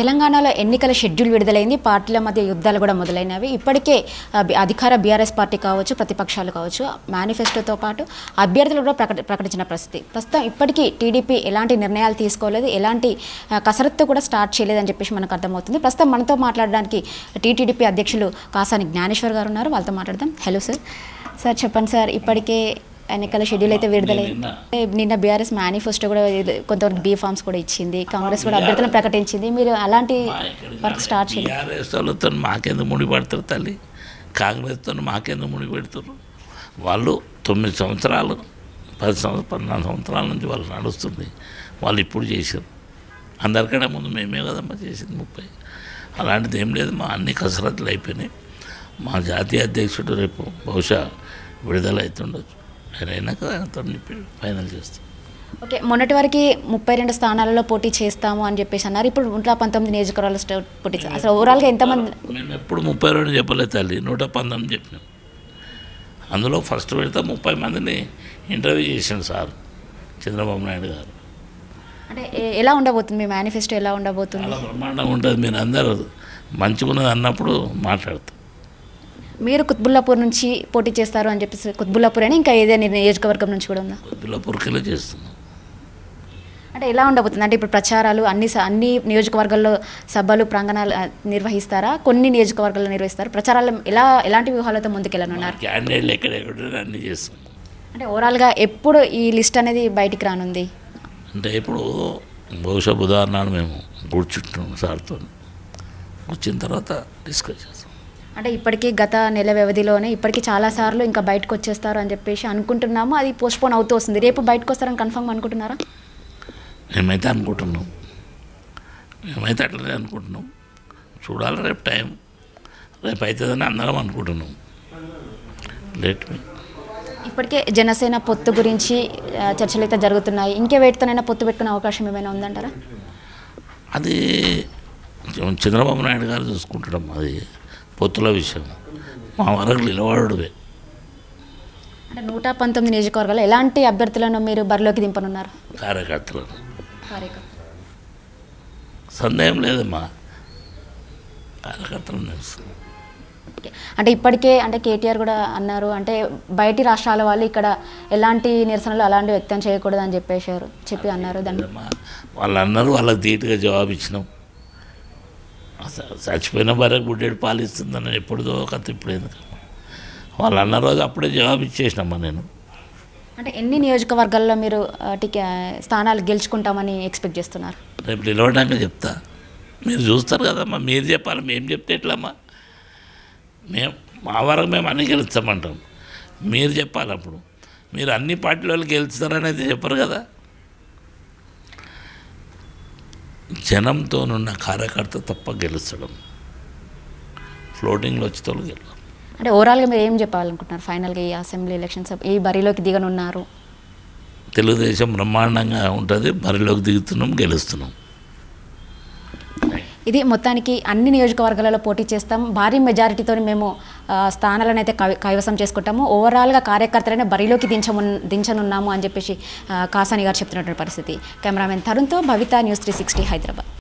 తెలంగాణలో ఎన్నికల షెడ్యూల్ విడుదలైంది. పార్టీల మధ్య యుద్ధాలు కూడా మొదలైనవి. ఇప్పటికే అధికార బీఆర్ఎస్ పార్టీ కావచ్చు, ప్రతిపక్షాలు కావచ్చు, మేనిఫెస్టోతో పాటు అభ్యర్థులు కూడా ప్రకటించిన పరిస్థితి. ప్రస్తుతం ఇప్పటికీ టీడీపీ ఎలాంటి నిర్ణయాలు తీసుకోలేదు, ఎలాంటి కసరత్తు కూడా స్టార్ట్ చేయలేదని చెప్పేసి మనకు అర్థమవుతుంది. ప్రస్తుతం మనతో మాట్లాడడానికి టీటీడీపీ అధ్యక్షులు కాసాని జ్ఞానేశ్వర్ గారు ఉన్నారు. వాళ్ళతో మాట్లాడదాం. Hello sir. సార్ చెప్పండి సార్, ఇప్పటికే ఎన్నికల షెడ్యూల్ అయితే విడుదలైంది. నిన్న బీఆర్ఎస్ మేనిఫెస్టో కూడా కొంతవరకు బీ ఫామ్స్ కూడా ఇచ్చింది, కాంగ్రెస్ కూడా అభ్యర్థులను ప్రకటించింది. మీరు అలాంటి వర్క్ స్టార్ట్ చేయాలి. బీఆర్ఎస్ వాళ్ళతో మాకేందుకు ముడి పడతారు తల్లి, కాంగ్రెస్తో మాకేందుకు ముడి పెడతారు. వాళ్ళు 9 సంవత్సరాలు 10 సంవత్సరాలు 14 సంవత్సరాల నుంచి వాళ్ళు నడుస్తుంది. వాళ్ళు ఇప్పుడు చేశారు, అందరికన్నా ముందు మేమే కదమ్మా చేసింది 30. అలాంటిది ఏం లేదు, మా అన్ని కసరత్తులు అయిపోయినాయి. మా జాతీయ అధ్యక్షుడు రేపు బహుశా విడుదల అవుతుండొచ్చు, అయినాక ఆయనతో ఫైనల్ చేస్తాం. ఓకే, మొన్నటి వరకు 32 స్థానాలలో పోటీ చేస్తాము అని చెప్పేసి అన్నారు. ఇప్పుడు 119 నియోజకవర్గాలు పోటీ చేస్తాం. అసలు ఓవరాల్గా ఎంతమంది? మేము ఎప్పుడు 32 చెప్పలేదు తల్లి, 119 చెప్పినాం. అందులో ఫస్ట్ పెడితే 30 మందిని ఇంటర్వ్యూ చేసాను సార్ చంద్రబాబు నాయుడు గారు. అంటే ఎలా ఉండబోతుంది మీ మేనిఫెస్టో, ఎలా ఉండబోతుంది? అలా బ్రహ్మాండంగా ఉంటుంది. మీరు అందరూ మంచిగున్నది అన్నప్పుడు మాట్లాడతాం. మీరు కుత్బుల్లాపూర్ నుంచి పోటీ చేస్తారు అని చెప్పేసి, కుత్బుల్లాపూర్ అని ఇంకా ఏదైనా నియోజకవర్గం నుంచి కూడా ఉందా? కుత్బుల్లాపూర్కి చేస్తున్నాం. అంటే ఎలా ఉండబోతుంది? అంటే ఇప్పుడు ప్రచారాలు అన్ని నియోజకవర్గాల్లో సభలు ప్రాంగణాలు నిర్వహిస్తారా? కొన్ని నియోజకవర్గాల్లో నిర్వహిస్తారు. ప్రచారాలు ఎలాంటి వ్యూహాలతో ముందుకెళ్ళనున్నారు? క్యాండిడేట్లు ఎక్కడెక్కడ అన్ని చేస్తాం. అంటే ఓవరాల్గా ఎప్పుడు ఈ లిస్ట్ అనేది బయటికి రానుంది? అంటే ఇప్పుడు బహుశా ఉదాహరణ మేము కూర్చుంటున్నాం సార్తో, కూర్చున్న తర్వాత డిస్కస్ చేస్తాం. అంటే ఇప్పటికీ గత నెల వ్యవధిలోనే ఇప్పటికీ చాలాసార్లు ఇంకా బయటకు వచ్చేస్తారు అని చెప్పేసి అనుకుంటున్నాము. అది పోస్ట్పోన్ అవుతూ వస్తుంది. రేపు బయటకు వస్తారని కన్ఫర్మ్ అనుకుంటున్నారా? మేమైతే అనుకుంటున్నాం, మేమైతే అట్లనే అనుకుంటున్నాం. చూడాలి రేపు టైం, రేపు అవుతుందని అందరం అనుకుంటున్నాం. లేట్ ఇప్పటికే జనసేన పొత్తు గురించి చర్చలు అయితే జరుగుతున్నాయి. ఇంకే వేటితోనైనా పొత్తు పెట్టుకునే అవకాశం ఏమైనా ఉందంటారా? అది చంద్రబాబు నాయుడు గారు చూసుకుంటాం, అది పొత్తుల విషయం. మా వరకు నిలబడవే. అంటే 119 నియోజకవర్గాలు ఎలాంటి అభ్యర్థులను మీరు బరిలోకి దింపనున్నారు? కార్యకర్తలను. సందేహం లేదమ్మా, కార్యకర్తలు. అంటే ఇప్పటికే అంటే కేటీఆర్ కూడా అన్నారు, అంటే బయటి రాష్ట్రాల వాళ్ళు ఇక్కడ ఎలాంటి నిరసనలు అలాంటివి వ్యక్తం చేయకూడదు అని చెప్పి అన్నారు. దాన్ని వాళ్ళు అన్నారు, వాళ్ళకి ధీటుగా జవాబు ఇచ్చినాం. చచ్చిపోయిన భార్యకు గుడ్డేడు పాలిస్తుందని ఎప్పుడుదో కథ ఇప్పుడు ఎందుకు వాళ్ళు అన్న రోజు అప్పుడే జవాబు ఇచ్చేసినమ్మా నేను. అంటే ఎన్ని నియోజకవర్గాల్లో మీరు స్థానాలు గెలుచుకుంటామని ఎక్స్పెక్ట్ చేస్తున్నారు? రేపు నిలవడానికి చెప్తా, మీరు చూస్తారు కదమ్మా. మీరు చెప్పాలి, మేము చెప్తే ఎట్లమ్మా? మేము మా వరకు మేము అన్నీ గెలుస్తామంటాం, మీరు చెప్పాలి. అప్పుడు మీరు అన్ని పార్టీల వాళ్ళు గెలుస్తారని అయితే చెప్పరు కదా. జనంతోనున్న కార్యకర్త తప్ప గెలుచడం, ఫ్లోటింగ్లో వచ్చేతో గెలవడం. అంటే ఓవరాల్గా మీరు ఏం చెప్పాలనుకుంటున్నారు ఫైనల్గా ఈ అసెంబ్లీ ఎలక్షన్స్, ఈ బరిలోకి దిగనున్నారు? తెలుగుదేశం బ్రహ్మాండంగా ఉంటుంది, బరిలోకి దిగుతున్నాం, గెలుస్తున్నాం. ఇది మొత్తానికి అన్ని నియోజకవర్గాలలో పోటీ చేస్తాం, భారీ మెజారిటీతో మేము స్థానాలను అయితే కైవసం చేసుకుంటాము, ఓవరాల్గా కార్యకర్తలనే బరిలోకి దించనున్నాము అని చెప్పేసి కాసాని గారు చెప్తున్నటువంటి పరిస్థితి. కెమెరామెన్ తరుణ్తో భవిత, News360 హైదరాబాద్.